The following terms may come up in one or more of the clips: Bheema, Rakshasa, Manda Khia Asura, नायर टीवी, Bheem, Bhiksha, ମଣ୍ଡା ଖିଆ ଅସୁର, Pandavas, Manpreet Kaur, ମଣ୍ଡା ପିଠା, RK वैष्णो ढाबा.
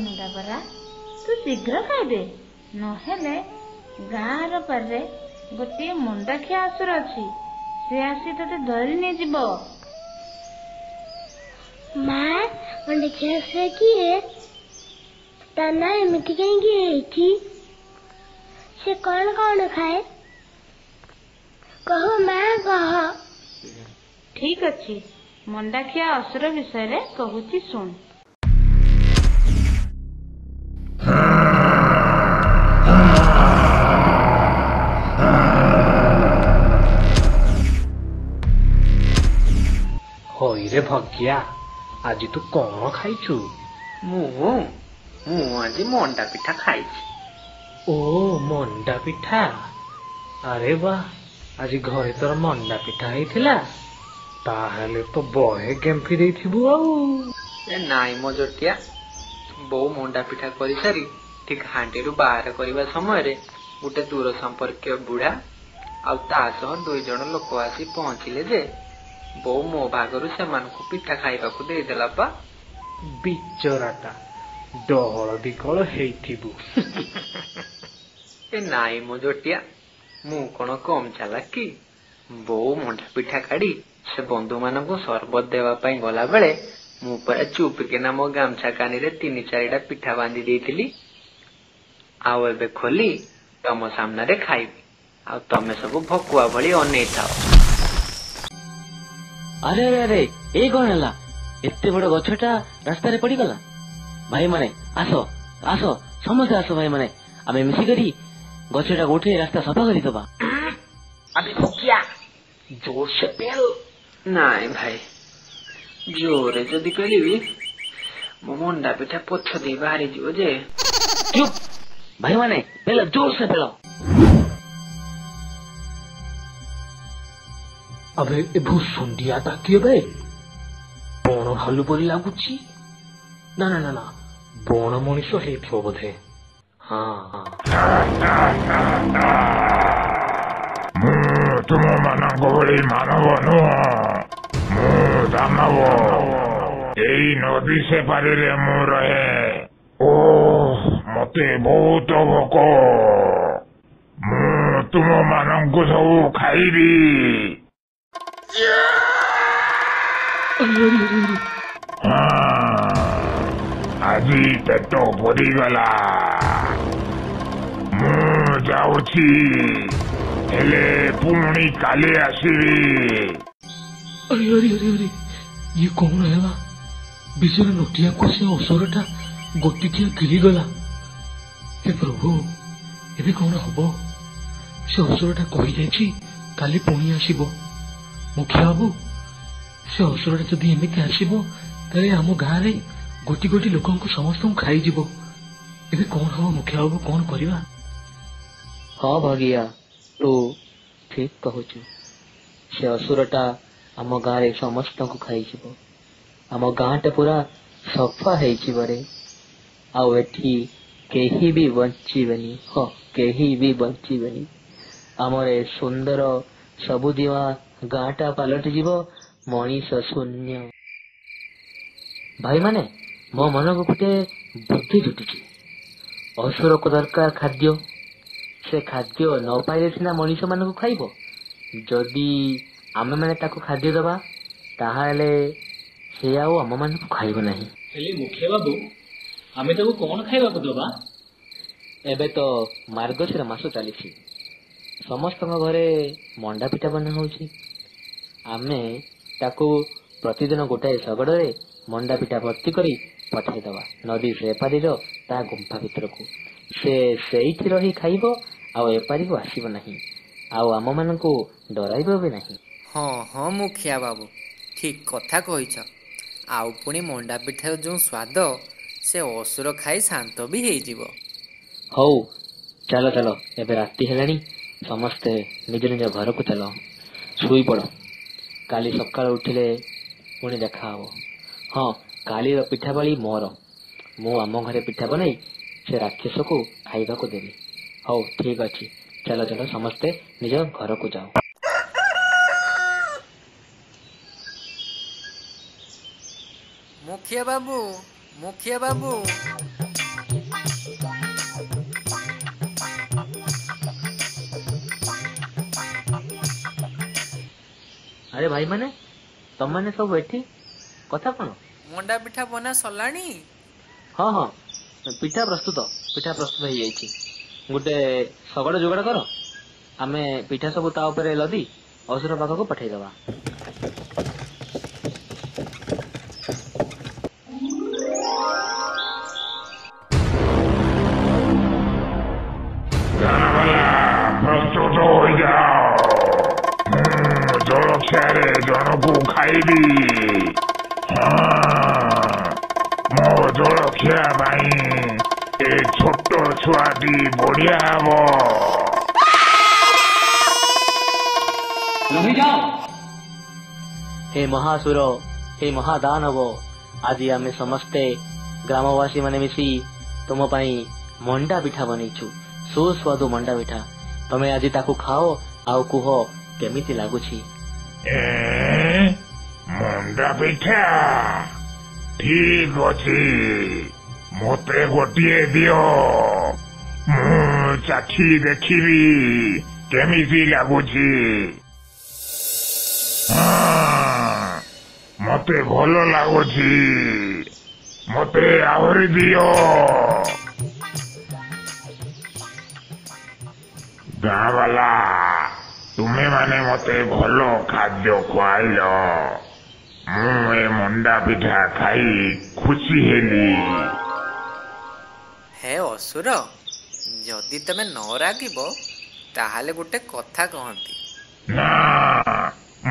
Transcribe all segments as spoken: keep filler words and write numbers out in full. ମଣ୍ଡା ପରା, ତୁ ଶୀଘ୍ର ଖାଇଦେ, ନହେଲେ ଗାଁର ପାରେ ଗୋଟିଏ ମଣ୍ଡା ଖିଆ ଆସୁର ଅଛି, ସେ ଆସି ତତେ ଧରି ନେଇଯିବ। ମା, ମଣ୍ଡା ଖିଆ ଆସୁର କିଏ? ତା ନାଁ ଏମିତି କାହିଁକି ହେଇଛି? ସେ କଣ କଣ ଖାଏ? କହ ମା, କହ। ଠିକ୍ ଅଛି, ମଣ୍ଡା ଖିଆ ଅସୁର ବିଷୟରେ କହୁଛି ଶୁଣ। ହଇରେ ଭଗିଆ, ଆଜି ତୁ କଣ ଖାଇଛୁ? ମୁଁ ମୁଁ ଆଜି ମଣ୍ଡା ପିଠା ଖାଇଛି। ଓ ମଣ୍ଡା ପିଠା, ଆରେ ବା, ଆଜି ଘରେ ତୋର ମଣ୍ଡା ପିଠା ହେଇଥିଲା? ତାହେଲେ ତ ବହେ ଗେମ୍ଫି ଦେଇଥିବୁ ଆଉ। ଏ ନାଇଁ ମୋ ଜଟିଆ, ବୋଉ ମଣ୍ଡା ପିଠା କରିସାରି ଠିକ୍ ହାଣ୍ଡିରୁ ବାହାର କରିବା ସମୟରେ ଗୋଟେ ଦୂର ସମ୍ପର୍କୀୟ ବୁଢ଼ା ଆଉ ତା ସହ ଦୁଇ ଜଣ ଲୋକ ଆସି ପହଞ୍ଚିଲେ ଯେ ବୋଉ ମୋ ଭାଗରୁ ସେମାନଙ୍କୁ ପିଠା ଖାଇବାକୁ ଦେଇଦେଲା। ବା ବିଚରାଟା, ଡହଳ ବିକଳ ହେଇଥିବୁ। ଏ ନାଇଁ ମୋ ଜଟିଆ, ମୁଁ କଣ କମ୍ ଚାଲାକ କି? ବୋଉ ମଣ୍ଡା ପିଠା କାଢି ସେ ବନ୍ଧୁମାନଙ୍କୁ ସରବତ ଦେବା ପାଇଁ ଗଲାବେଳେ ମୁଁ ପୁରା ଚୁପକିନା ମୋ ଗାମଛା କାନିରେ ତିନି ଚାରିଟା ପିଠା ବାନ୍ଧି ଦେଇଥିଲି। ଆଉ ଏବେ ଖୋଲି ତମ ସାମ୍ନାରେ ଖାଇବି, ଆଉ ତମେ ସବୁ ଭକୁଆ ଭଳି ଅନେଇଥାଅ। ଆରେ ଆରେ ଆରେ, ଏ କଣ ହେଲା? ଏତେ ବଡ ଗଛଟା ରାସ୍ତାରେ ପଡିଗଲା। ଭାଇମାନେ ଆସ ଆସ, ସମସ୍ତେ ଆସ ଭାଇମାନେ, ଆମେ ମିଶିକରି ଗଛଟା ଉଠେଇ ରାସ୍ତା ସଫା କରିଦବା। ନାଇଁ ଭାଇ, ଜୋରେ ଯଦି କହିବି ମୋ ମଣ୍ଡା ପିଠା ପଛ ଦେଇ ବାହାରିଯିବ ଯେ। ଚୁପ୍ ଭାଇମାନେ, ପେଲ ଜୋରସେ ପେଲ। ଆବେ ଏ ଭୁଷୁଣ୍ଡିଆଟା କିଏ ବେ? ବଣ ଭାଲୁ ପରି ଲାଗୁଛି। ନା ନା ନା ନା, ବଣ ମଣିଷ ହେଇଥିବ ବୋଧେ। ହଁ ହଁ, ମୁଁ ତୁମମାନଙ୍କ ଭଳି ମାନବ ନୁହଁ, ମୁଁ ଦାନବ। ଏଇ ନଦୀ ସେପାରିରେ ମୁଁ ରହେ। ଓ ମତେ ବହୁତ ଭୋକ, ମୁଁ ତୁମମାନଙ୍କୁ ସବୁ ଖାଇବି। ଆଜି ପେଟ ଭରିଗଲା, ମୁଁ ଯାଉଛି, ହେଲେ ପୁଣି କାଲି ଆସିବି। ଇଏ କଣ ହେଲା? ବିଜୁଳି ନଟିଆକୁ ସେ ଅସୁରଟା ଗୋଟିକିଆ ଘିରିଗଲା। ହେ ପ୍ରଭୁ, ଏବେ କଣ ହବ? ସେ ଅସୁରଟା କହିଯାଇଛି କାଲି ପୁଣି ଆସିବ। ମୁଖିଆ ବାବୁ, ସେ ଅସୁରଟା ଯଦି ଏମିତି ଆସିବ ତାହେଲେ ଆମ ଗାଁରେ ଗୋଟି ଗୋଟି ଲୋକଙ୍କୁ ସମସ୍ତଙ୍କୁ ଖାଇଯିବ। ଏବେ କଣ ହବ ମୁଖିଆ ବାବୁ, କଣ କରିବା? ହଁ ଭଗିଆ, ତୁ ଠିକ୍ କହୁଛୁ। ସେ ଅସୁରଟା ଆମ ଗାଁରେ ସମସ୍ତଙ୍କୁ ଖାଇଯିବ। ଆମ ଗାଁଟା ପୁରା ସଫା ହେଇଯିବରେ, ଆଉ ଏଠି କେହି ବି ବଞ୍ଚିବେନି। ହଁ, କେହି ବି ବଞ୍ଚିବେନି। ଆମର ଏ ସୁନ୍ଦର ସବୁଜିମା ଗାଁଟା ପାଲଟିଯିବ ମଣିଷ ଶୂନ୍ୟ। ଭାଇମାନେ, ମୋ ମନକୁ ଗୋଟେ ବୁଦ୍ଧି ଜୁଟିଛି। ଅସୁରକୁ ଦରକାର ଖାଦ୍ୟ। ସେ ଖାଦ୍ୟ ନ ପାଇଲେ ସିନା ମଣିଷମାନଙ୍କୁ ଖାଇବ। ଯଦି ଆମେମାନେ ତାକୁ ଖାଦ୍ୟ ଦେବା, ତାହେଲେ ସେ ଆଉ ଆମମାନଙ୍କୁ ଖାଇବ ନାହିଁ। ହେଲେ ମୁଖିଆ ବାବୁ, ଆମେ ତାକୁ କଣ ଖାଇବାକୁ ଦେବା? ଏବେ ତ ମାର୍ଗଶିର ମାସ ଚାଲିଛି, ସମସ୍ତଙ୍କ ଘରେ ମଣ୍ଡା ପିଠା ବନା ହେଉଛି। ଆମେ ତାକୁ ପ୍ରତିଦିନ ଗୋଟାଏ ଶଗଡ଼ରେ ମଣ୍ଡା ପିଠା ଭର୍ତ୍ତି କରି ପଠାଇଦେବା ନଦୀ ଏପାରିର ତା ଗୁମ୍ଫା ଭିତରକୁ। ସେ ସେଇଠି ରହି ଖାଇବ, ଆଉ ଏପାରିକୁ ଆସିବ ନାହିଁ, ଆଉ ଆମମାନଙ୍କୁ ଡରାଇବ ବି ନାହିଁ। ହଁ ହଁ ମୁଖିଆ ବାବୁ, ଠିକ୍ କଥା କହିଛ। ଆଉ ପୁଣି ମଣ୍ଡା ପିଠାର ଯେଉଁ ସ୍ୱାଦ, ସେ ଅସୁର ଖାଇ ଶାନ୍ତ ବି ହେଇଯିବ। ହଉ ଚାଲ ଚାଲ, ଏବେ ରାତି ହେଲାଣି, ସମସ୍ତେ ନିଜ ନିଜ ଘରକୁ ଚାଲ, ଶୋଇପଡ଼। କାଲି ସକାଳୁ ଉଠିଲେ ପୁଣି ଦେଖା ହେବ। ହଁ, କାଲିର ପିଠାପାଳି ମୋର। ମୁଁ ଆମ ଘରେ ପିଠା ବନାଇ ସେ ରାକ୍ଷସକୁ ଖାଇବାକୁ ଦେବି। ହଉ ଠିକ୍ ଅଛି, ଚାଲ ଚାଲ ସମସ୍ତେ ନିଜ ଘରକୁ ଯାଅ। ମୁଖିଆ ବାବୁ, मुखिया बाबू अरे भाई माने तुम मैंने सब बैठी कथा कौन मंडा पिठा बना सरलाणी हाँ हाँ पिठा प्रस्तुत पिठा प्रस्तुत हो जाइए गोटे सगड़ जोगाड़ कर आम पिठा सब ता उपरे लदी असुर पाख को पठाई दवा बढ़िया हे महासुर हे महादानव आज आम समस्ते ग्रामवासी माने मिसी तुम पाई मंडा पिठा बनईचु सुस्वादु मंडा पिठा तमे आज ताकू खाओ आउ कुह केमिति लागुछि मंडा पिठा ठीक अछि मोते गोटिए दियो चाखी देखी केमिति लागुछि मते भल लागुछि मते आवरी दियो गावाला तुम्हें माने मते भल खाद्य खुआइल मु ए मंडा पिठा खाई खुशी हेली हे असुर जदि तमे न रागिब ताहाले गोटे कथा कहंती ना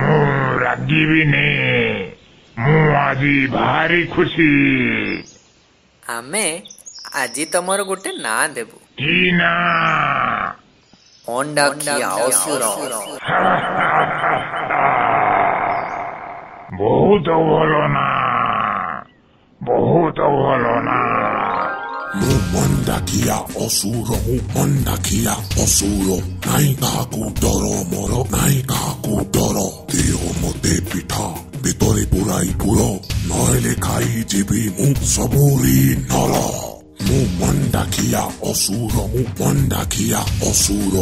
मु रागिबी ने मु आजी भारी खुशी आमे आजी तमर गोटे ना देबो की ना मंडा खिया असुर बहुत भलो ना बहुत भलो ना मु मंडा खिया असुर मु मंडा खिया असुर नाई काकू डरो मोर नाई काकू डरो देह मते पिठा भीतरे पुराई पुरो नहले खाई जीवी मु सबुरी नर मु मंडा खिया असुर मु मंडा खिया असुर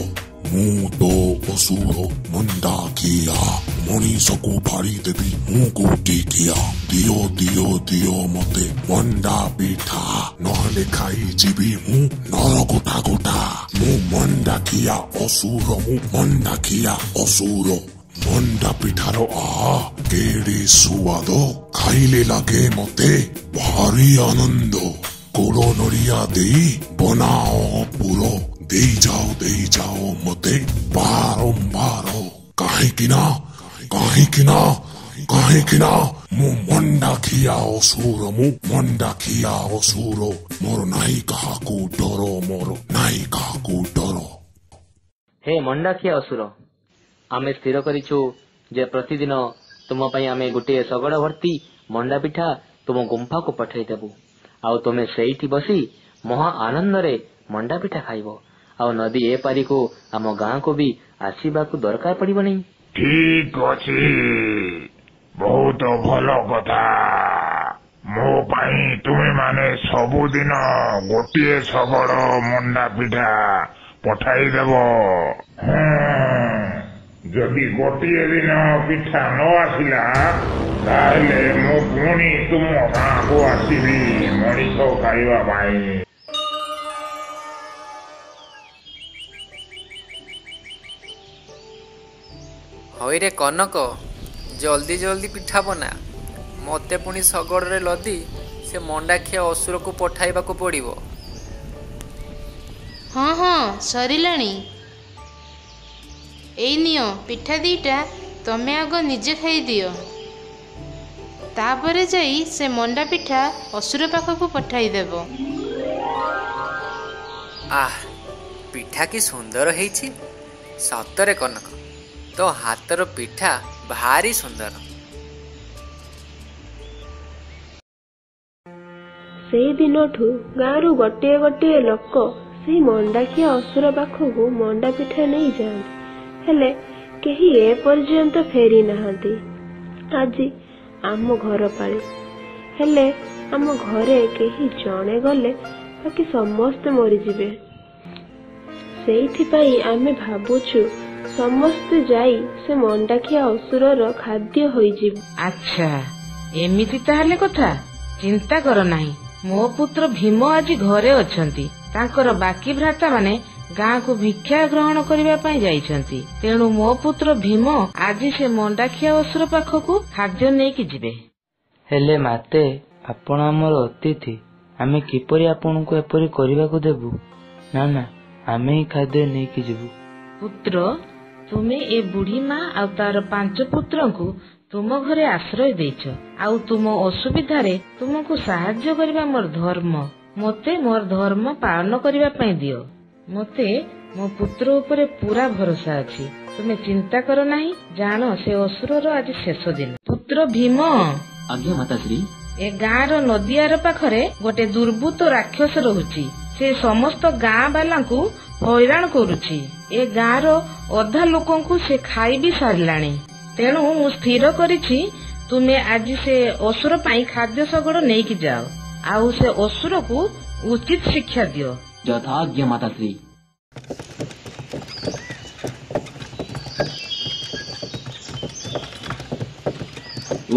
मु तो असुर मंडा खिया मनीष को भारी देवी मु गोटे खिया दियो दियो दियो मते मंडा पिठा नहले खाई जीवी मु नर गोटा गोटा मु मंडा खिया असुर मु मंडा खिया असुर मंडा पिठार आ केड़ी सुवाद खाइले लागे मते भारी आनंद कोड़ो नड़िया दे बनाओ पूरो दे जाओ दे जाओ मते बारंबार काहे किना काहे किना काहे किना मु मंडा खिया असुर मु मंडा खिया असुर मोर नाई कहा को डरो मोर नाई कहा को डरो हे मंडा खिया असुर आमे स्थिर करिछु जे प्रतिदिन तुम पई आमे गुटे सगड़ भर्ती मंडा पिठा तुम गुंफा को पठाई देबु आउ तुमे सेठी बसी महा आनंद रे मंडा पिठा खाइबो आउ नदी ए पारी को आम गां को भी आसीबा को दरकार पड़िबो नहीं ठीक अछि बहुत भलो कथा मो पाई तुमे माने सबु दिन गोटिए सबड़ मंडा पिठा पठाई देबो जदि गोटिए दिन पिठा न आसिला ताले मो पुणी तुम गां को आसीबी मणिष खाइबा पाई हई रे कनक जल्दी जल्दी पिठा बना मते पुणी सगड़ रे लदी से मंडा खिया असुर को पठाइबा को पड़िबो हाँ हाँ सरिलाणी एई नियो पिठा दीटा तमे आग निजे खाई दियो तापरे जाई से मंडा पिठा असुर पाख को पठाई देबो आह पिठा की सुंदर हेछि सतरे कनक तो हाथर पिठा भारी सुंदर से दिन गाँव गोटे गोटे लोक से मंडा खिया असुर पाखक मंडा पिठा नहीं जाते कहीं ए पर्यंत फेरी नहांती आज आम घर पाले आम घरे केही जणे गले बाकी समस्ते मरीजे। सेइथिपाई आमे भाबुछु समस्ते जाई से मंडाखिया असुरर खाद्य होइजी। अच्छा एमिति ताहले कथा, चिंता कर नाही, मो पुत्र भीम आज घरे अछंती। तांकर बाकी भ्राता माने गाँ को भिक्षा ग्रहण करिवा पई जाइछंती। तेणु मो पुत्र भीम आज से मंडाखिया असुर पाखकु खाद्य नै कि जिवे। हेले माते, आपण हमर अतिथि, आमे किपरि आपणको एपरि करिवा को देबु? ना ना, आमे ही खाद्य नै कि जिवु। पुत्र, तुमे ए बुढ़ी माँ आ तार पांच पुत्र को तुम घरे आश्रय देछ, आउ तुम असुविधा रे तुमको सहाय्य करबा मोर धर्म। मते मोर धर्म पालन करबा पई दियो। मते मो पुत्र ऊपर पूरा भरोसा अछि। तुमे चिंता करो नाही, जानो से असुरर आज शेष दिन। पुत्र भीम, आज्ञा माताश्री। ए गाँर नदियार पाखरे गोटे दुर्बृत्त राक्षस रहुची। से समस्त गाँ बाला हैरान करुची। ए गाँर अधा लोकंकु से खाई भी सारलाणी। तेणु मु स्थिर करिछि तुमे आज से असुर पाई खाद्य सगड़ नहीं कि जाओ, आउ से असुर को उचित शिक्षा दियो। यथाज्ञा माताश्री।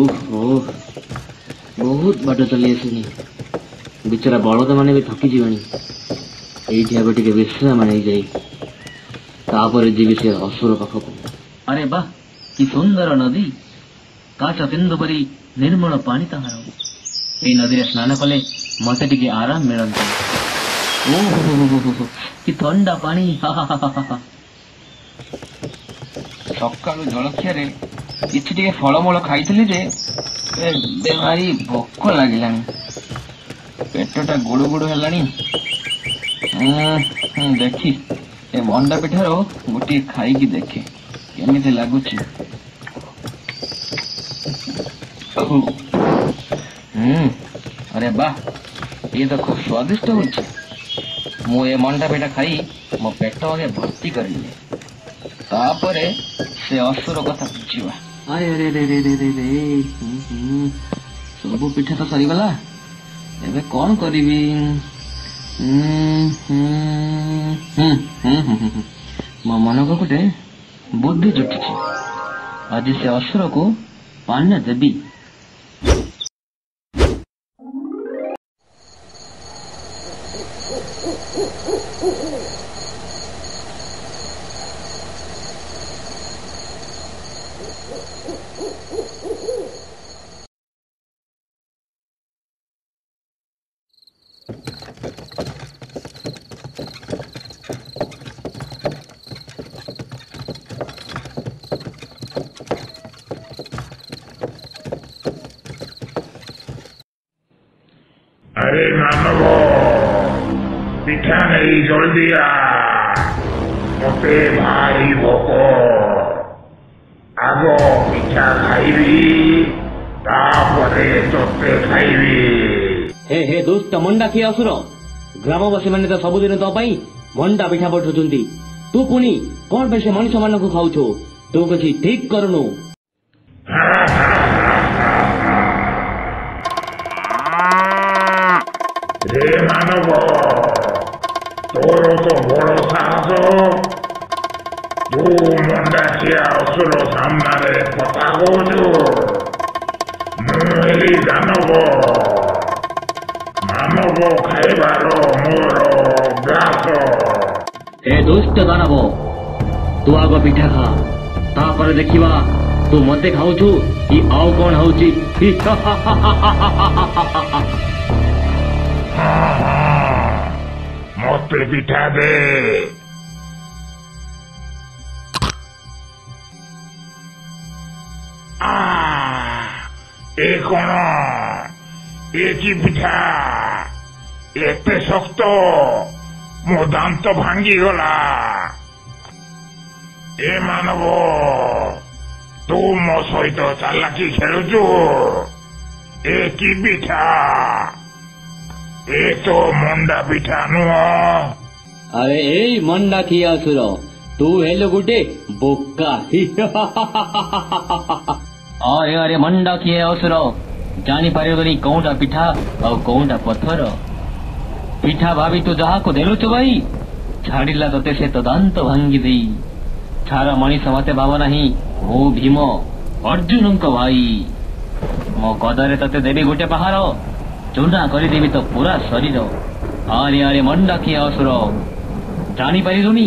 ओहो, बहुत बाट चली आसनी। बेचारा बलद मैंने भी थकी जीवाणी। ये विश्राम जीवी से असुर पाखक। अरे वाह, कि सुंदर नदी, काचबिंदु परी निर्मल पानी ताहार। ए नदी रे स्नान कले मते टिके आराम मिलंता। ओहो, कि ठंडा पानी। सकाळु जलखिया रे किछि टिके फलमूल खाइथिली जे बेमारी भोक लागिलानी। पेटा गोड़ गोड़ हेलानी। देखी ए मंडा पिठार गोटे खाई देखे केमिति लगुच। अरे वाह, ये तो खूब स्वादिष्ट हो। मंडा पिठा खाई मो पेट आगे भर्ती करे से असुर कथा बुझा। अरे अरे रे रे रे रे सबू पिठा तो सरीगला। एबे कौन करीबी? मो मन को गोटे बुद्धि जुटी। आज से असुर को पान देबी। अरे मानव, पिठा नहीं जल्दी आ, मते भारी भोक। आग पिठा खाइबी, तापरे तोते खाइबी। हे हे दुष्ट मंडा खिया असुर, ग्रामवासी मैंने तो सबुदिन तो पाई मंडा पिठा पठुचुंती। तू पुणी कौन पे से मनुष्य मानक खाऊछु? तू किसी ठीक करनु। हे मानव, तोर तो बड़ साहस। तू मंडा खिया असुर सामने कथा कहु। मुझे दानव, मानव खाइबार मोर अभ्यास। हे दुष्ट दानव, तू आग पिठा खा, तापर देखिबा तू मते खाऊछु कि आउ कौन होउची। मते पिठा दे। आ ए कोण, ए की पिठा एते शक्त, मो दांत भांगी गला। ए मानव, तू मो सहित चालाकी खेलुचु। ए की पिठा, ए तो मंडा पिठा नुह। अरे ए मंडा खिया असुर, तू हेलो गुटे बोका। अरे अरे मंडा खिया असुर, जानी पारे नहीं कौन सा पिठा और कौन सा पत्थर। पिठा भाभी तो जहा को देलु तो भाई छाड़ीला तते से तदंत भांगी दी। छारा मणि समाते बाबा नहीं हो भीम अर्जुन को भाई मो कदरे तते देवी गोटे पहाड़ चूना करदेवी तो पूरा शरीर। आरे आरे मंडा खिया असुर जानी पारुनी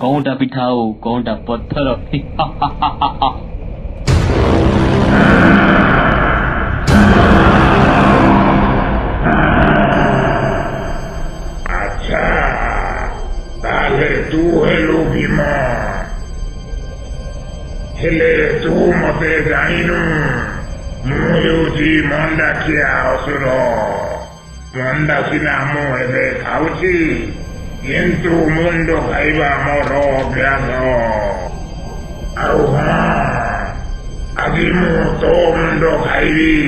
कौटा पिठा हो कौटा पत्थर। तू हेलो भीमा हेले तू मते जानिनु मुझे मंडा खिया असुर। मंडा सिना मु खाऊची किंतु मुंड खाइबा मोर अभ्यास। आज मु तो मुंड खाइबी।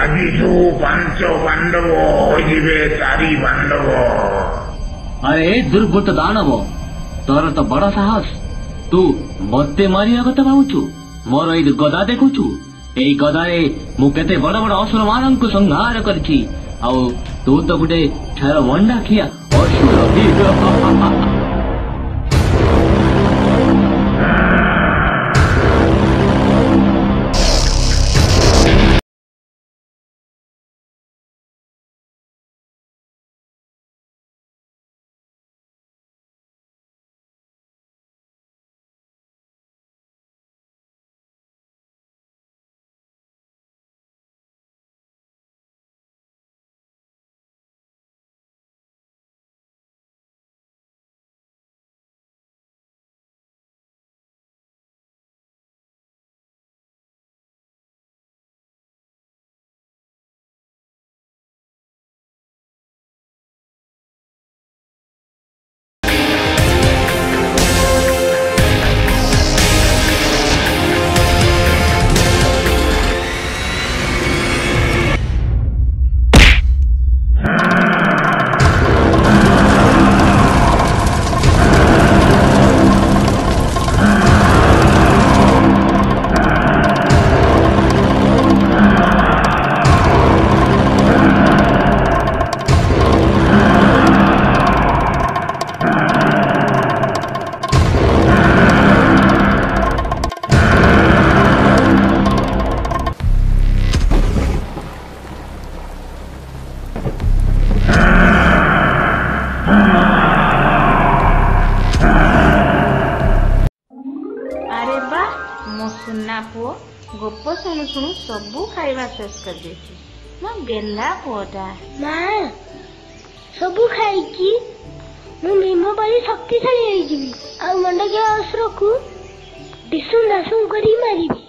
आज जो पांच पांडव होइबे चारि पांडव। अरे दुर्बृत दानव तोर तो बड़ा साहस तू मत मारिया कथा भावु मोर ए गदा देखुचु। ए गदारे मु केते बड़ा बड़ा असुर मान को संहार करछि आउ तू तो गुटे छार मंडा खिया असुर भी। शक्तिशाली मंडा खिया असुर को डिसुन डासुन करी मारी।